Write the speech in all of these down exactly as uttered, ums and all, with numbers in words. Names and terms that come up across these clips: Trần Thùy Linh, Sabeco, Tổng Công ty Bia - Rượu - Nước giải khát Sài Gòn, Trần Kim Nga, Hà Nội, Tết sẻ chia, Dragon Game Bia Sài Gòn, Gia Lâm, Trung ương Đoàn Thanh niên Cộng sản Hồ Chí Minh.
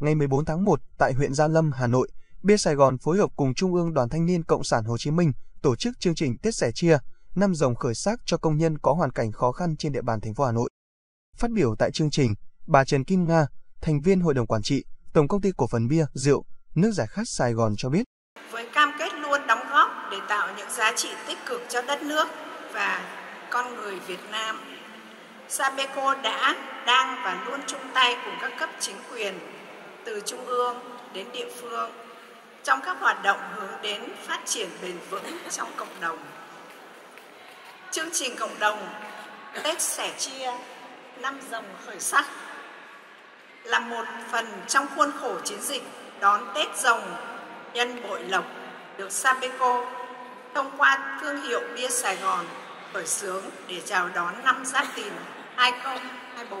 Ngày mười bốn tháng một, tại huyện Gia Lâm, Hà Nội, Bia Sài Gòn phối hợp cùng Trung ương Đoàn Thanh niên Cộng sản Hồ Chí Minh tổ chức chương trình Tết sẻ chia, năm rồng khởi sắc cho công nhân có hoàn cảnh khó khăn trên địa bàn thành phố Hà Nội. Phát biểu tại chương trình, bà Trần Kim Nga, thành viên Hội đồng Quản trị, Tổng Công ty Cổ phần Bia, Rượu, Nước giải khát Sài Gòn cho biết. Với cam kết luôn đóng góp để tạo những giá trị tích cực cho đất nước và con người Việt Nam, Sabeco đã, đang và luôn chung tay cùng các cấp chính quyền từ trung ương đến địa phương trong các hoạt động hướng đến phát triển bền vững trong cộng đồng. Chương trình cộng đồng Tết sẻ chia, năm rồng khởi sắc là một phần trong khuôn khổ chiến dịch đón Tết rồng nhân bội lộc được Sabeco thông qua thương hiệu Bia Sài Gòn khởi xướng để chào đón năm Giáp Thìn hai không hai tư.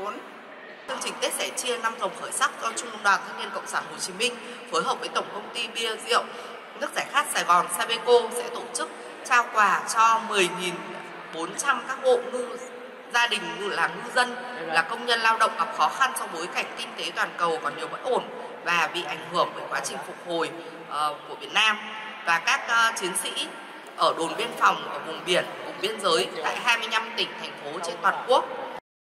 Chương trình Tết sẻ chia năm rồng khởi sắc do Trung ương Đoàn Thanh niên Cộng sản Hồ Chí Minh phối hợp với Tổng Công ty Bia Rượu Nước giải khát Sài Gòn Sabeco sẽ tổ chức trao quà cho mười nghìn bốn trăm các hộ ngư gia đình là ngư dân, là công nhân lao động gặp khó khăn trong bối cảnh kinh tế toàn cầu còn nhiều bất ổn và bị ảnh hưởng bởi quá trình phục hồi uh, của Việt Nam, và các uh, chiến sĩ ở đồn biên phòng ở vùng biển, vùng biên giới tại hai mươi lăm tỉnh thành phố trên toàn quốc.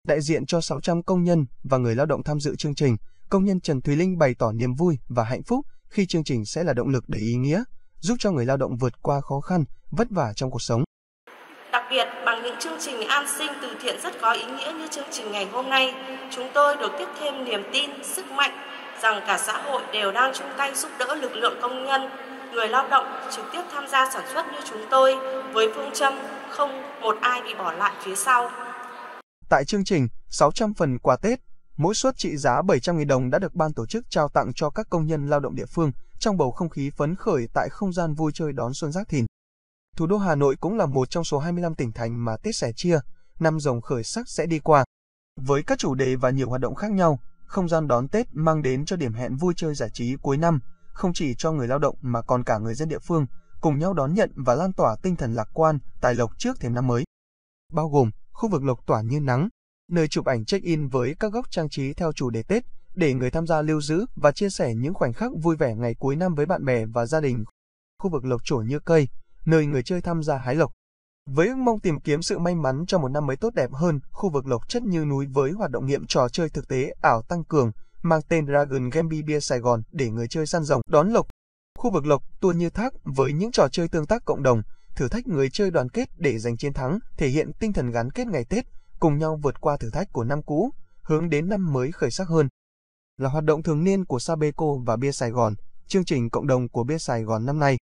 Đại diện cho sáu trăm công nhân và người lao động tham dự chương trình, công nhân Trần Thùy Linh bày tỏ niềm vui và hạnh phúc khi chương trình sẽ là động lực đầy ý nghĩa, giúp cho người lao động vượt qua khó khăn, vất vả trong cuộc sống. Đặc biệt, bằng những chương trình an sinh từ thiện rất có ý nghĩa như chương trình ngày hôm nay, chúng tôi được tiếp thêm niềm tin, sức mạnh rằng cả xã hội đều đang chung tay giúp đỡ lực lượng công nhân, người lao động trực tiếp tham gia sản xuất như chúng tôi với phương châm không một ai bị bỏ lại phía sau. Tại chương trình, sáu trăm phần quà Tết, mỗi suất trị giá bảy trăm nghìn đồng đã được ban tổ chức trao tặng cho các công nhân lao động địa phương trong bầu không khí phấn khởi tại không gian vui chơi đón xuân Giáp Thìn. Thủ đô Hà Nội cũng là một trong số hai mươi lăm tỉnh thành mà Tết sẻ chia, năm rồng khởi sắc sẽ đi qua. Với các chủ đề và nhiều hoạt động khác nhau, không gian đón Tết mang đến cho điểm hẹn vui chơi giải trí cuối năm, không chỉ cho người lao động mà còn cả người dân địa phương, cùng nhau đón nhận và lan tỏa tinh thần lạc quan, tài lộc trước thềm năm mới. Bao gồm khu vực lộc tỏa như nắng, nơi chụp ảnh check-in với các góc trang trí theo chủ đề Tết, để người tham gia lưu giữ và chia sẻ những khoảnh khắc vui vẻ ngày cuối năm với bạn bè và gia đình. Khu vực lộc trổ như cây, nơi người chơi tham gia hái lộc. Với ước mong tìm kiếm sự may mắn cho một năm mới tốt đẹp hơn, khu vực lộc chất như núi với hoạt động nghiệm trò chơi thực tế ảo tăng cường, mang tên Dragon Game Bia Sài Gòn để người chơi săn rồng đón lộc. Khu vực lộc tour như thác với những trò chơi tương tác cộng đồng, thử thách người chơi đoàn kết để giành chiến thắng, thể hiện tinh thần gắn kết ngày Tết, cùng nhau vượt qua thử thách của năm cũ, hướng đến năm mới khởi sắc hơn. Là hoạt động thường niên của Sabeco và Bia Sài Gòn, chương trình cộng đồng của Bia Sài Gòn năm nay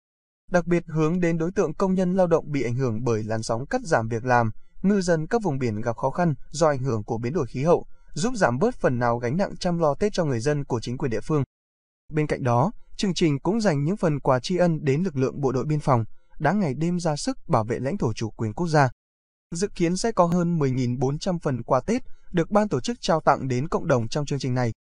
đặc biệt hướng đến đối tượng công nhân lao động bị ảnh hưởng bởi làn sóng cắt giảm việc làm, ngư dân các vùng biển gặp khó khăn do ảnh hưởng của biến đổi khí hậu, giúp giảm bớt phần nào gánh nặng chăm lo Tết cho người dân của chính quyền địa phương. Bên cạnh đó, chương trình cũng dành những phần quà tri ân đến lực lượng bộ đội biên phòng, đã ngày đêm ra sức bảo vệ lãnh thổ chủ quyền quốc gia. Dự kiến sẽ có hơn mười nghìn bốn trăm phần quà Tết được ban tổ chức trao tặng đến cộng đồng trong chương trình này.